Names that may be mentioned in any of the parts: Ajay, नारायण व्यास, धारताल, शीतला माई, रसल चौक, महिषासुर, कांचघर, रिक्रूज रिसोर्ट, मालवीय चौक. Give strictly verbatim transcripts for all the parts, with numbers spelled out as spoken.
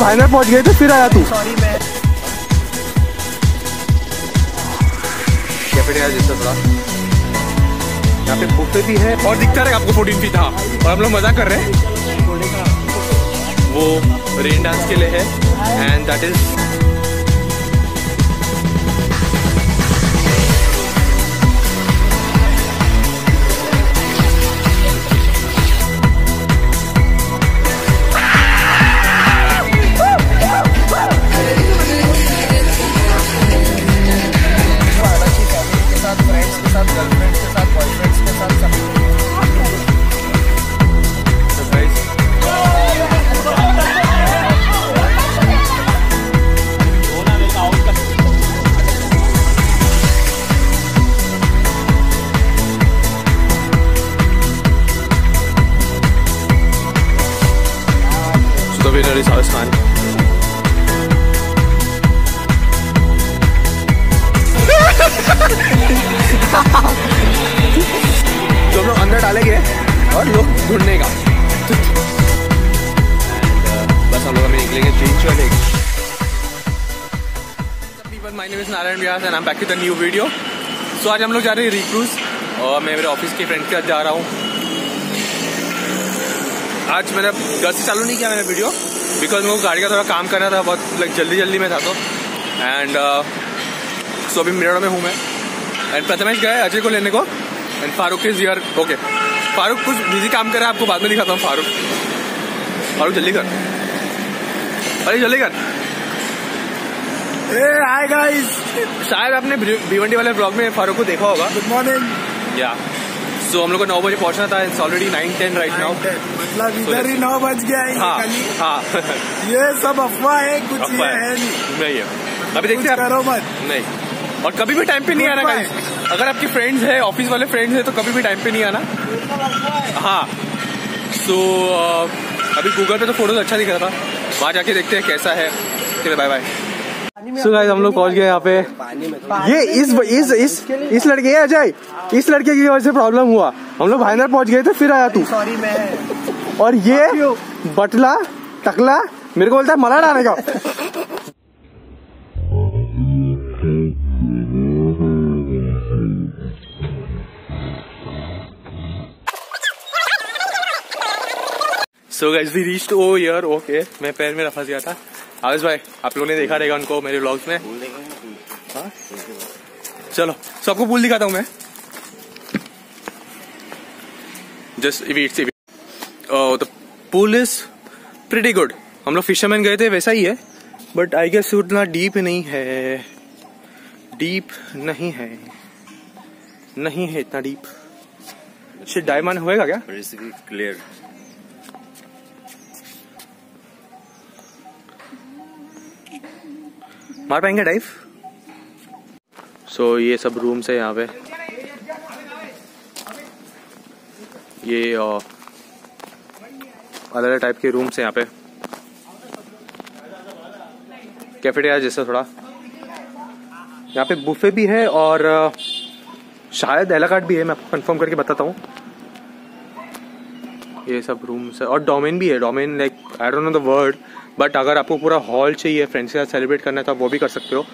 Final पहुंच गए थे, फिर आया तू। सॉरी मैं यहाँ पे फोटो भी है और दिखता रहेगा आपको फोर्टीन फीट था और हम लोग मजा कर रहे हैं। वो रेन डांस के लिए है एंड दैट इज जो लोग अंदर डाले गए और लोग ढूंढने का बस हम लोग हमें निकलेंगे चेंज चलेगा। My name is नारायण व्यास and I am back with a new video. So आज हम लोग जा रहे हैं रिक्रूज और मैं मेरे ऑफिस के फ्रेंड के साथ जा रहा हूँ। आज मैंने घर से चालू नहीं किया मैंने वीडियो बिकॉज मेरे को गाड़ी का थोड़ा काम करना था, बहुत लाइक जल्दी जल्दी में था तो एंड सो अभी मिरा रोड में हूँ मैं एंड प्रथमेश गया है अजय को लेने को and Farooq is here. Okay Farooq कुछ बिजी काम कर रहा है, आपको बाद में दिखाता हूँ। फारूक फारूक जल्दी कर, अरे जल्दी कर। ए हाय गाइस, शायद आपने भिवंडी वाले ब्लॉग में फारूक को देखा होगा। Good morning. या सो हम लोग को नौ बजे पहुंचना था, it's already nine ten right now, मतलब इधर ही नौ बज गया है। हाँ हाँ ये सब अफवाह है, कुछ है नहीं है। अभी देखते नहीं और कभी भी टाइम पे नहीं आना गाइस। अगर आपके फ्रेंड्स है, ऑफिस वाले फ्रेंड्स हैं तो कभी भी टाइम पे नहीं आना। हाँ सो so, अभी गूगल पे तो फोटोज अच्छा दिख रहा था, वहाँ जाके देखते हैं कैसा है। चलिए बाय बाय। सो गाइस हम लोग पहुँच गए यहाँ पे। ये इस इस इस इस लड़के अजय इस लड़के की वजह से प्रॉब्लम हुआ। हम लोग भाईनगर पहुँच गए थे, फिर आया तू। सॉरी मैं और ये बटला टकला मेरे को बोलता है मला डालने का। So guys we reached over here, okay, मैं पैर में रफस गया था। आवेश भाई आप लोगों ने देखा रहेगा उनको मेरे व्लॉग्स में। हाँ? चलो सबको पूल दिखाता हूँ मैं। Just wait see the pool is pretty good. हम लोग फिशरमैन गए थे वैसा ही है बट आई गेस उतना डीप नहीं है, डीप नहीं है, नहीं है इतना डीप। सिर्फ डायमंड होएगा क्या? क्लियर मार पाएंगे डाइव। सो so, ये सब रूम्स है यहाँ पे। ये अलग अलग टाइप के रूम्स है यहाँ पे, कैफेटेरिया जैसा थोड़ा। यहाँ पे बुफे भी है और शायद एला कार्ट भी है, मैं आपको कंफर्म करके बताता हूँ। ये सब रूम्स है और डोमेन भी है। Domain like I don't know the word but अगर आपको पूरा हॉल चाहिए फ्रेंड्स के साथ सेलिब्रेट करना है तो आप वो भी कर सकते हो।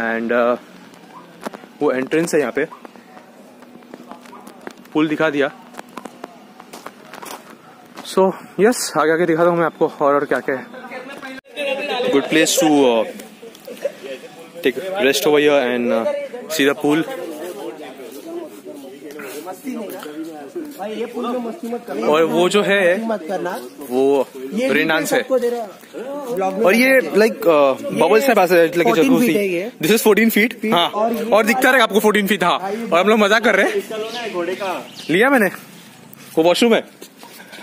एंड uh, वो एंट्रेंस है यहाँ पे। पूल दिखा दिया। सो so, यस yes, आगे आगे दिखा रहा हूँ मैं आपको और और क्या क्या है। Good place to take rest over here and see the pool. भाई ये पूल में मस्ती मत करना और वो जो है वो रेन डांस है और ये लाइक बबल्स है। This is fourteen feet. हाँ और दिखता रहेगा आपको फोर्टीन फीट था और हम लोग मजा कर रहे हैं। घोड़े का लिया मैंने, वो वॉशरूम है।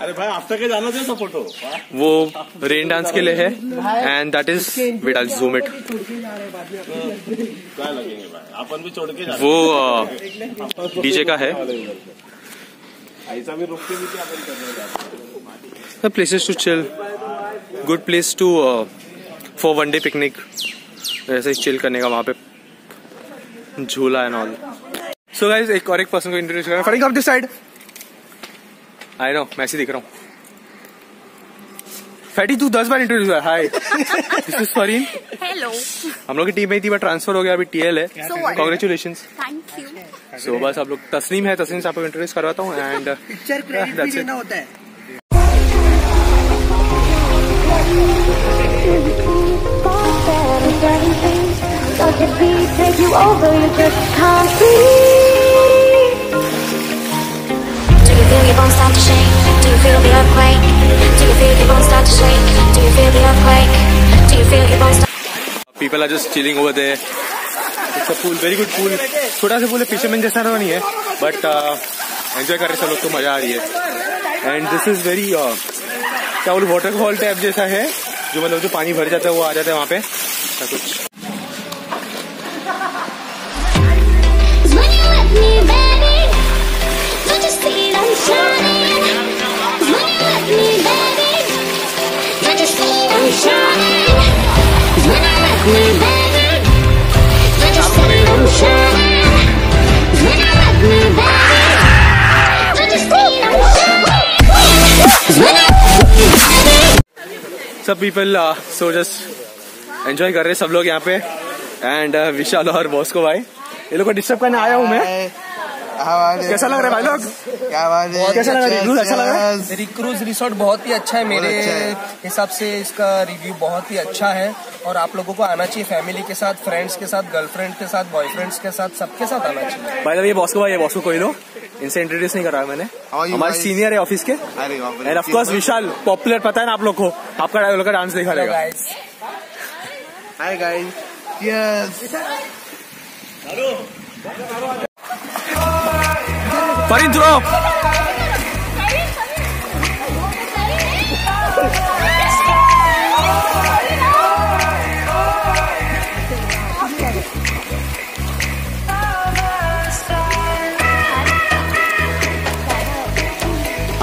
अरे भाई आप तक जाना चाहिए सब फोटो। वो रेन डांस के लिए है and that is wait I zoom it. वो डीजे का है। ऐसा भी रुक के भी क्या करते हैं। Places to chill, good place to for one day picnic, ऐसे ही चिल करने का। वहाँ पे झूला एंड ऑल। सो गाइस एक और एक पर्सन को इंट्रोड्यूस करना। For example this side I know मैं ऐसे दिख रहा हूँ। फैटी तू दस बार इंट्रोड्यूस हुआ hi this is Fareen hello हम लोग की टीम में थी बट ट्रांसफर हो गया अभी टीएल है कांग्रेचुलेशंस थैंक यू सो बस आप लोग तस्नीम है तस्नीम से आपको इंट्रोड्यूस करवाता हूँ एंड पिक्चर क्रेडिट भी लेना होता है People are just chilling over there. It's a pool, very good pool. छोटा सा pool है, fisherman जैसा नहीं है, but uh, enjoy कर रहे सब लोग तो मजा आ रही है. And this is very uh, क्या बोलूं waterfall type जैसा है, जो मतलब जो पानी भर जाता है वो आ जाता है वहाँ पे. ऐसा कुछ. सब पीपल सो जस्ट एंजॉय कर रहे सब लोग यहाँ पे एंड विशाल और बॉस को भाई ये लोग को डिस्टर्ब करने आया हूँ मैं कैसा लग रहा है भाई लोग क्या बात है कैसा लग रहा है अच्छा लग रहा है रिक्रूज रिसोर्ट बहुत ही अच्छा है मेरे हिसाब से इसका रिव्यू बहुत ही अच्छा है और आप लोगों को आना चाहिए फैमिली के साथ फ्रेंड्स के साथ गर्लफ्रेंड के साथ बॉयफ्रेंड्स के साथ सबके साथ आना चाहिए भाई ये बॉस को भाई ये बॉस को कोई लो इनसे इंट्रोड्यूस नहीं कराया मैंने हमारे सीनियर है ऑफिस के and of course Vishal popular पता है ना आप लोग को आपका डांस दिखा देगा hi guys Farin throw.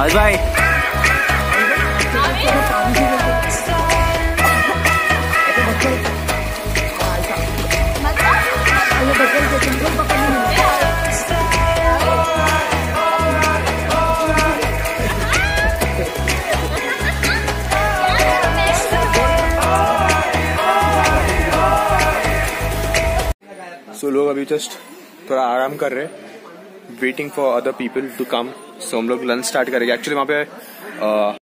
Ajay. तो लोग अभी जस्ट थोड़ा आराम कर रहे हैं waiting for other people to come so हम लोग लंच स्टार्ट करेंगे एक्चुअली वहाँ पे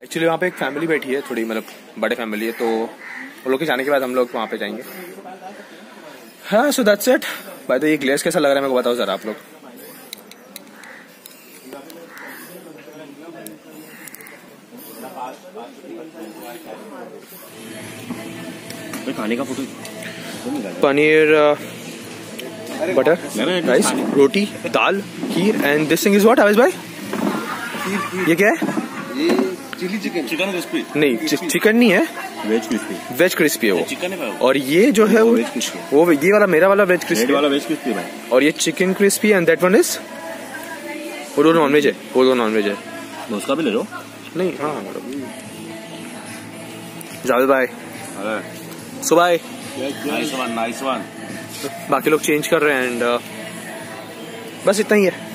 एक्चुअली वहाँ पे एक फैमिली बैठी है थोड़ी मतलब बड़े फैमिली है तो वो लोग के जाने के बाद हम लोग वहाँ पे जाएंगे हाँ सो दैट्स इट भाई तो ये ग्लेस कैसा लग रहा है मेरे को बताओ जरा आप लोग खाने का photo paneer Butter, rice, roti, dal, kheer, and this thing is what? Avish bhai? ये क्या है? ये chili chicken. Chicken crispy. नहीं, chicken नहीं है. Veg crispy. Veg crispy है वो. Chicken है वो. और ये जो है वो वो ये वाला मेरा वाला veg crispy. मेरा वाला veg crispy है. और ये chicken crispy and that one is वो दो non veg है. वो दो non veg है. उसका भी ले लो. नहीं हाँ. जावेद भाई. अरे. सुबाई. Nice one, nice one. बाकी लोग चेंज कर रहे हैं एंड uh, बस इतना ही है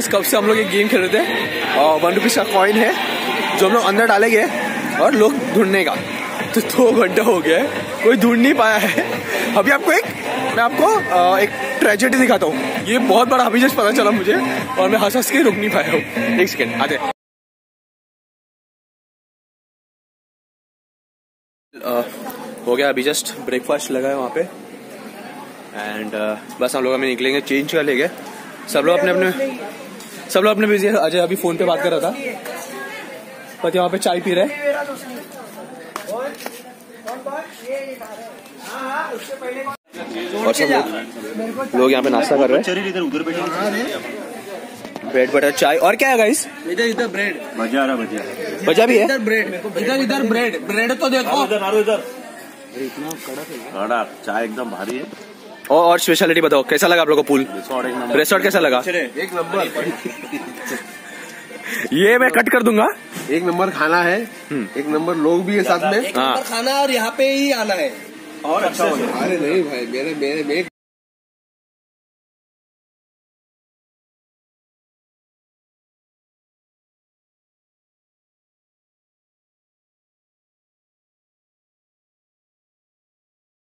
गाइस कब से हम लोग ये गेम खेल रहे थे और वन रुपीज का कॉइन है जो हम लोग अंदर डालेंगे और लोग ढूंढने का। तो दो घंटा हो गया है, कोई ढूंढ नहीं पाया है। अभी आपको एक मैं आपको एक ट्रेजेडी दिखाता हूँ, ये बहुत बड़ा अभी जस्ट पता चला मुझे और मैं हंस हंस के रुक नहीं पाया हूँ। एक सेकेंड आते uh, हो गया अभी जस्ट ब्रेकफास्ट लगा है वहाँ पे एंड uh, बस हम लोग अभी निकलेंगे, चेंज कर लेंगे। सब लोग अपने अपने सब लोग अपने बिजी है। अजय अभी फोन पे बात कर रहा था, पति वहाँ पे चाय पी रहे और सब लोग लोग यहाँ पे नाश्ता कर रहे हैं। ब्रेड बटर चाय और क्या है गाइस? इधर इधर ब्रेड भजा भजा भजा भी है, इधर ब्रेड इधर इधर ब्रेड ब्रेड तो देखो इधर इतना कड़ा चाय एकदम भारी है। और और स्पेशलिटी बताओ कैसा लगा आप लोगों को पूल रिसोर्ट, कैसा लगा? एक नंबर, ये मैं कट कर दूंगा। एक नंबर खाना है, एक नंबर लोग भी है साथ में, खाना और यहाँ पे ही आना है और अच्छा। अरे नहीं भाई मेरे मेरे